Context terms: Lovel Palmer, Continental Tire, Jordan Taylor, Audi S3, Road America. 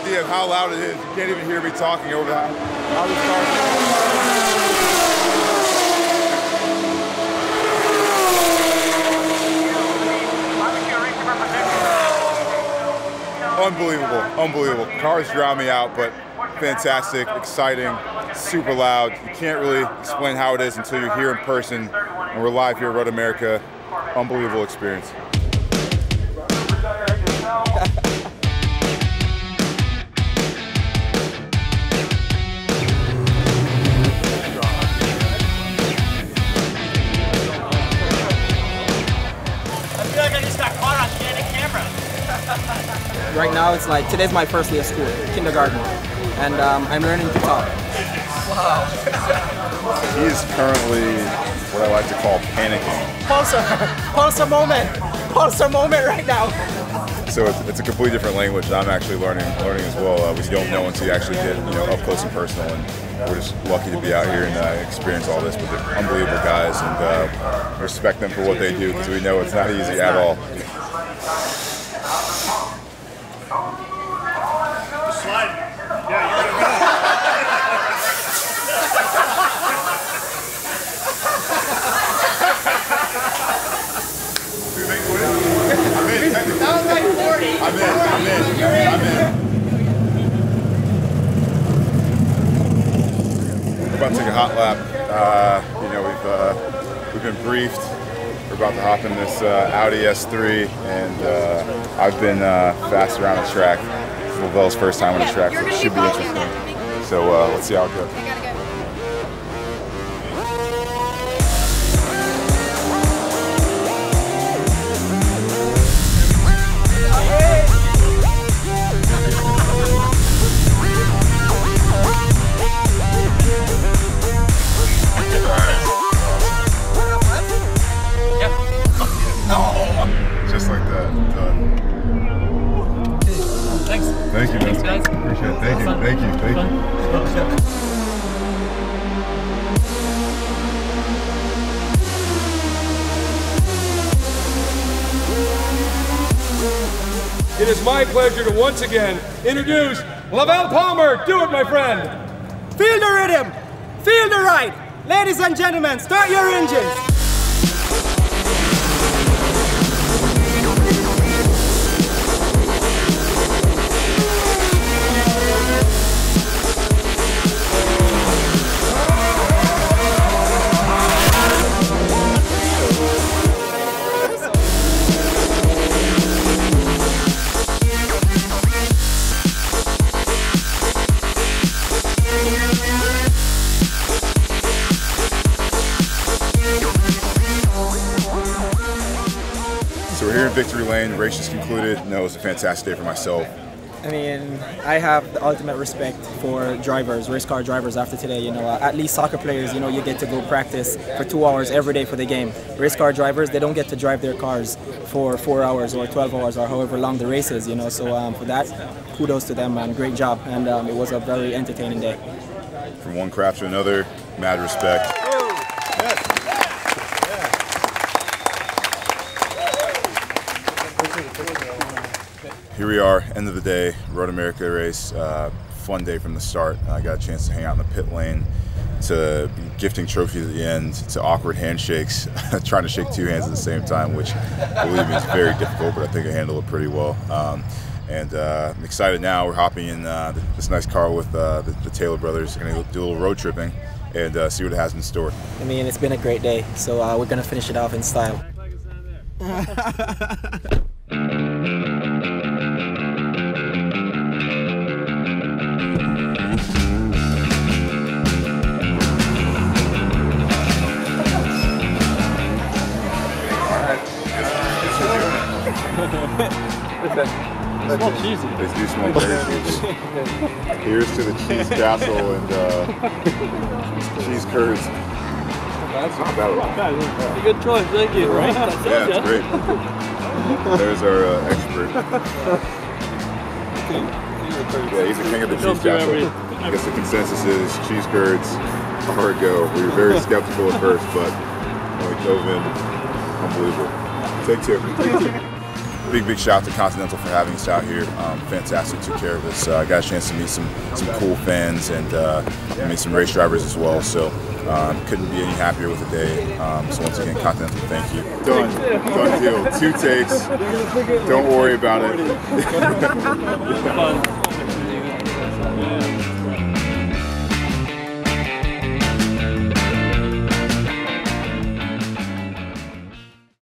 idea of how loud it is. You can't even hear me talking over that. I'll just start. Unbelievable, unbelievable. Cars drown me out, but fantastic, exciting, super loud. You can't really explain how it is until you're here in person, and we're live here at Road America. Unbelievable experience. Right now, it's like, today's my first day of school, kindergarten, and I'm learning to talk. Wow. He is currently what I like to call panicking. Pulsar moment right now. So it's a completely different language that I'm actually learning as well. We don't know until you actually get, you know, up close and personal, and we're just lucky to be out here and experience all this with the unbelievable guys, and respect them for what they do, because we know it's not easy at all. I'm in. We're about to take a hot lap. You know, we've been briefed. We're about to hop in this Audi S3, and I've been fast around the track. This is Lovel's first time on the track, so it should be interesting. So let's see how it goes. Thank you, man. Thanks, guys. Appreciate it. Thank you. Thank you. Thank you. Thank you. It is my pleasure to once again introduce Lovel Palmer. Do it, my friend. Feel the rhythm. Feel the ride. Ladies and gentlemen, start your engines. So we're here in Victory Lane, the race just concluded. No, it was a fantastic day for myself. I mean, I have the ultimate respect for drivers, race car drivers after today, you know. At least soccer players, you know, you get to go practice for 2 hours every day for the game. Race car drivers, they don't get to drive their cars for 4 hours or 12 hours or however long the race is, you know. So for that, kudos to them, man. Great job. And it was a very entertaining day. From one craft to another, mad respect. Here we are, end of the day, Road America race. Fun day from the start. I got a chance to hang out in the pit lane, to gifting trophies at the end, to awkward handshakes, trying to shake two hands at the same time, which, believe me, is very difficult, but I think I handled it pretty well. I'm excited now. We're hopping in this nice car with the Taylor brothers. We're gonna do a little road tripping and see what it has in store. I mean, it's been a great day, so we're gonna finish it off in style. Act like it's not there. They do smell very cheesy. Here's to the cheese castle and cheese curds. That's not bad at all. That's a good choice, thank you. Right? Yeah, it's great. There's our expert. Yeah, he's the king of the cheese castle. I guess the consensus is cheese curds, hard go. We were very skeptical at first, but when we dove in, unbelievable. Take two. big shout out to Continental for having us out here. Fantastic, took care of us. I got a chance to meet some cool fans and meet some race drivers as well. So couldn't be any happier with the day. So once again, Continental, thank you. Done deal. 2 takes. Don't worry about it.